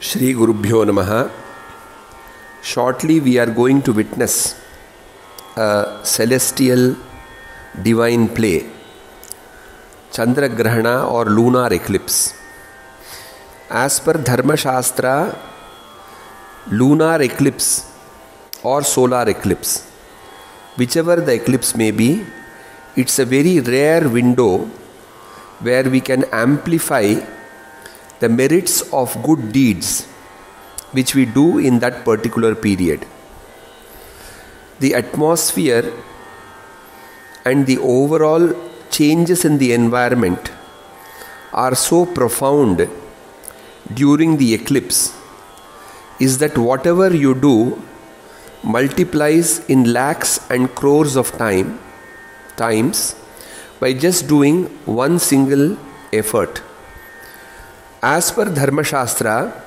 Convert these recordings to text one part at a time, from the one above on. Shri Gurubhyonamaha. Shortly we are going to witness a celestial divine play, Chandra Grahana or lunar eclipse. As per Dharma Shastra, lunar eclipse or solar eclipse, whichever the eclipse may be, it's a very rare window where we can amplify the merits of good deeds which we do in that particular period. The atmosphere and the overall changes in the environment are so profound during the eclipse is that whatever you do multiplies in lakhs and crores of times by just doing one single effort. As per Dharma Shastra,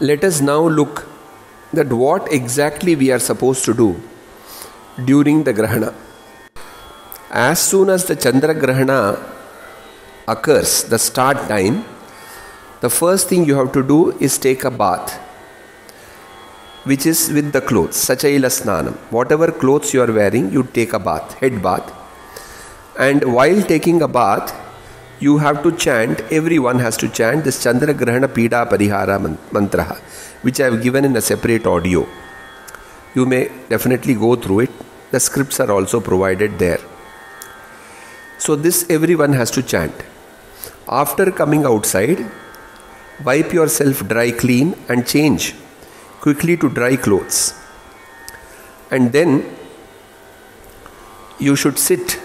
let us now look that what exactly we are supposed to do during the Grahana. As soon as the Chandra Grahana occurs, the start time, the first thing you have to do is take a bath, which is with the clothes, Sachaila Snanam. Whatever clothes you are wearing, you take a bath, head bath. And while taking a bath, you have to chant, everyone has to chant this Chandra Grahana Peeda Parihara Mantra, which I have given in a separate audio. You may definitely go through it. The scripts are also provided there. So this everyone has to chant. After coming outside, wipe yourself dry clean and change quickly to dry clothes. And then you should sit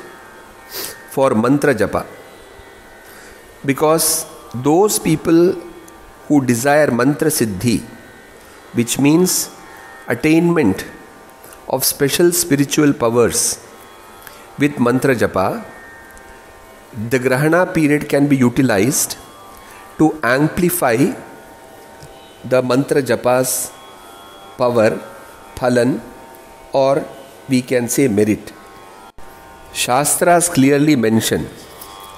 for Mantra Japa, because those people who desire Mantra Siddhi, which means attainment of special spiritual powers with Mantra Japa, the Grahana period can be utilized to amplify the Mantra Japa's power, phalan, or we can say merit. Shastras clearly mention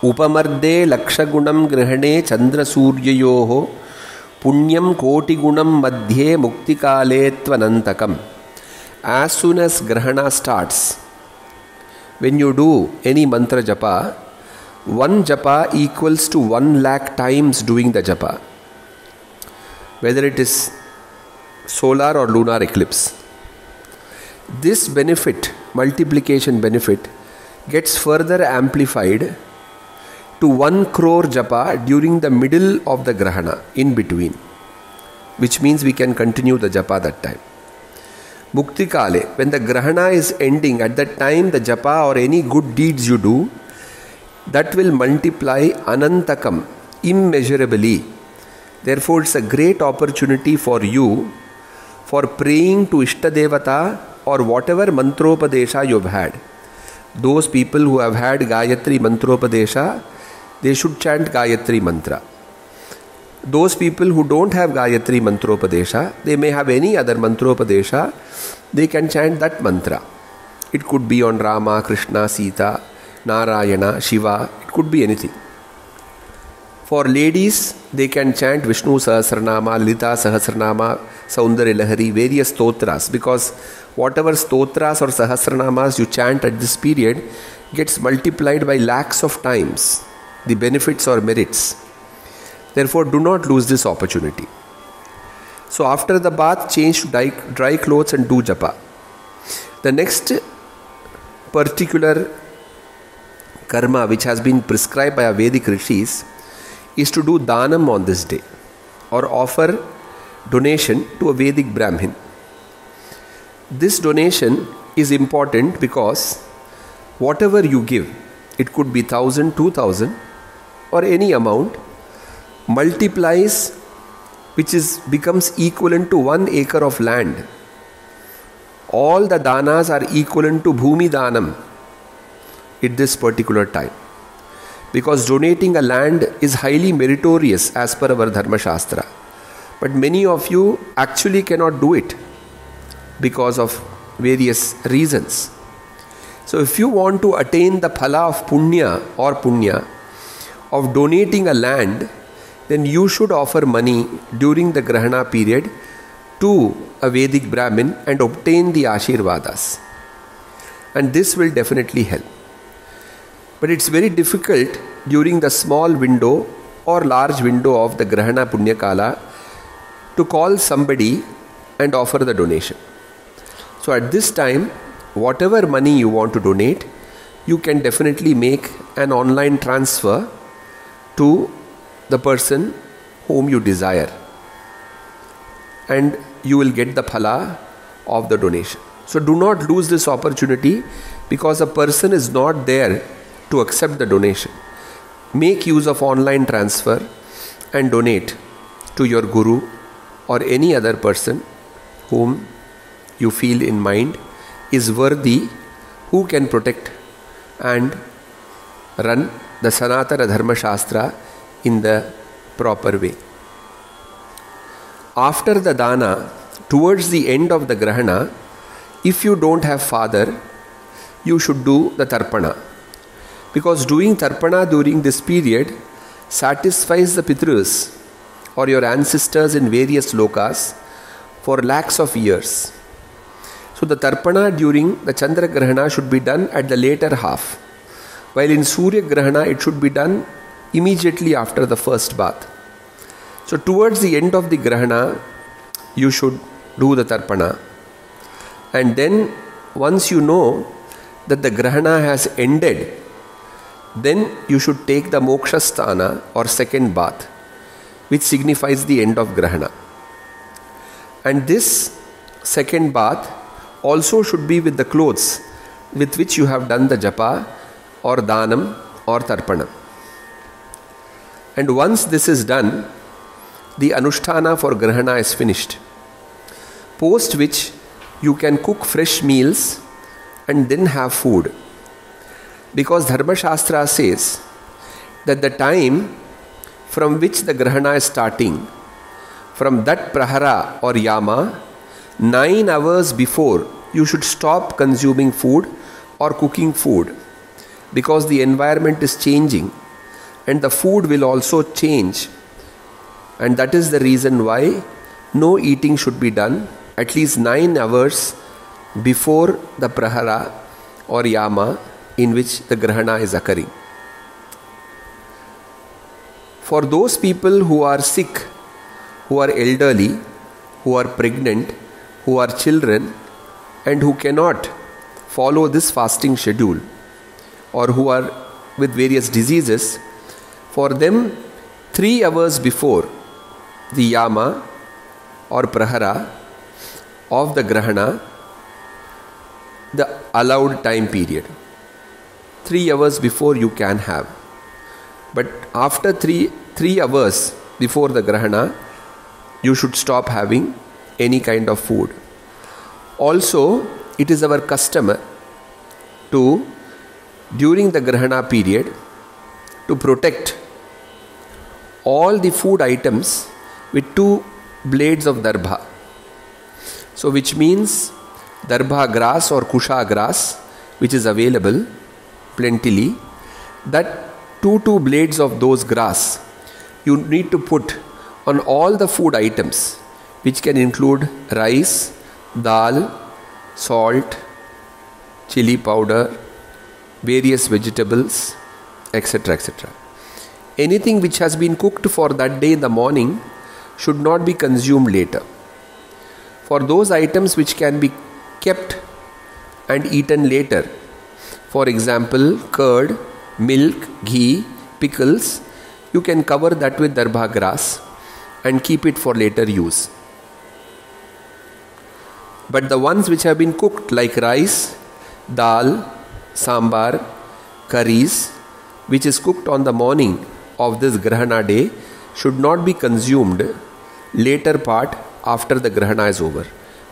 Upamarde lakshagunam grihane chandra suryayoho punyam kotigunam madhye muktikale tvanantakam. As soon as Grahana starts, when you do any mantra japa, one japa equals to 1 lakh times doing the japa, whether it is solar or lunar eclipse. This benefit, multiplication benefit, gets further amplified to 1 crore japa during the middle of the Grahana, in between, which means we can continue the japa that time. Mukti Kale, when the Grahana is ending, at that time the japa or any good deeds you do, that will multiply anantakam, immeasurably. Therefore, it's a great opportunity for you for praying to Ishtadevata or whatever mantropadesha you've had. Those people who have had Gayatri mantropadesha, they should chant Gayatri mantra. Those people who don't have Gayatri mantropadesha, they may have any other mantropadesha, they can chant that mantra. It could be on Rama, Krishna, Sita, Narayana, Shiva, it could be anything. For ladies, they can chant Vishnu Sahasranama, Lita Sahasranama, Saundaryalahari, various stotras, because whatever stotras or sahasranamas you chant at this period gets multiplied by lakhs of times, the benefits or merits. Therefore, do not lose this opportunity. So after the bath, change to dry clothes and do japa. The next particular karma which has been prescribed by our Vedic rishis is to do danam on this day, or offer donation to a Vedic Brahmin. This donation is important because whatever you give, it could be 1,000, 2,000 or any amount, multiplies, which is becomes equivalent to 1 acre of land. All the danas are equivalent to bhumi danam at this particular time, because donating a land is highly meritorious as per our Dharma Shastra. But many of you actually cannot do it because of various reasons. So if you want to attain the phala of punya or punya of donating a land, then you should offer money during the Grahana period to a Vedic Brahmin and obtain the Ashirvadas. And this will definitely help. But it's very difficult during the small window or large window of the Grahana Punyakala to call somebody and offer the donation. So at this time, whatever money you want to donate, you can definitely make an online transfer to the person whom you desire, and you will get the phala of the donation. So do not lose this opportunity, because a person is not there to accept the donation. Make use of online transfer and donate to your guru or any other person whom you feel in mind is worthy, who can protect and run the Sanatana Dharma Shastra in the proper way. After the dana, towards the end of the grahana, if you don't have father, you should do the tarpana, because doing tarpana during this period satisfies the pitrus or your ancestors in various lokas for lakhs of years. So the tarpana during the Chandra Grahana should be done at the later half, while in Surya Grahana it should be done immediately after the first bath. So towards the end of the Grahana, you should do the tarpana. And then once you know that the Grahana has ended, then you should take the Moksha Sthana or second bath, which signifies the end of Grahana. And this second bath also should be with the clothes with which you have done the japa or danam or tarpanam. And once this is done, the anushtana for grahana is finished, post which you can cook fresh meals and then have food, because Dharma Shastra says that the time from which the grahana is starting, from that prahara or yama, 9 hours before you should stop consuming food or cooking food, because the environment is changing and the food will also change, and that is the reason why no eating should be done at least 9 hours before the prahara or yama in which the grahana is occurring. For those people who are sick, who are elderly, who are pregnant, who are children, and who cannot follow this fasting schedule, or who are with various diseases, for them 3 hours before the yama or prahara of the grahana, the allowed time period, 3 hours before you can have, but after three hours before the grahana, you should stop having any kind of food. Also, it is our custom to, during the grahana period, to protect all the food items with 2 blades of darbha. So which means darbha grass or kusha grass, which is available plentifully, that two blades of those grass you need to put on all the food items, which can include rice, dal, salt, chili powder, various vegetables, etc., etc. Anything which has been cooked for that day in the morning should not be consumed later. For those items which can be kept and eaten later, for example, curd, milk, ghee, pickles, you can cover that with darbha grass and keep it for later use. But the ones which have been cooked, like rice, dal, sambar, curries, which is cooked on the morning of this grahana day, should not be consumed later part after the grahana is over.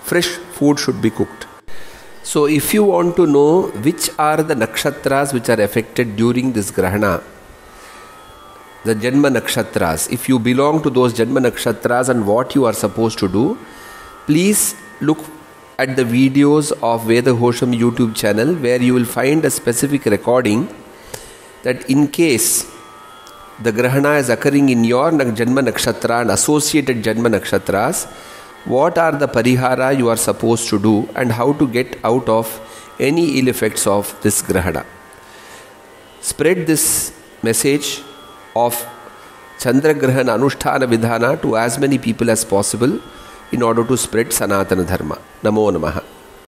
Fresh food should be cooked. So if you want to know which are the nakshatras which are affected during this grahana, the Janma nakshatras, if you belong to those Janma nakshatras and what you are supposed to do, please look at the videos of Vedaghosham YouTube channel, where you will find a specific recording that in case the Grahana is occurring in your Janma nakshatra and associated Janma nakshatras, what are the Parihara you are supposed to do and how to get out of any ill effects of this Grahana. Spread this message of Chandra Grahana Anushtana Vidhana to as many people as possible in order to spread Sanatana Dharma. Namo Namaha.